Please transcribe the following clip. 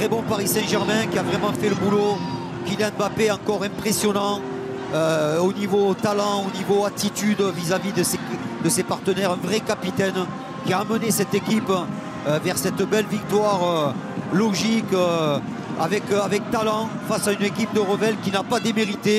très bon Paris Saint-Germain qui a vraiment fait le boulot. Kylian Mbappé encore impressionnant au niveau talent, au niveau attitude vis-à-vis de ses partenaires. Un vrai capitaine qui a amené cette équipe vers cette belle victoire logique avec talent face à une équipe de Revel qui n'a pas démérité.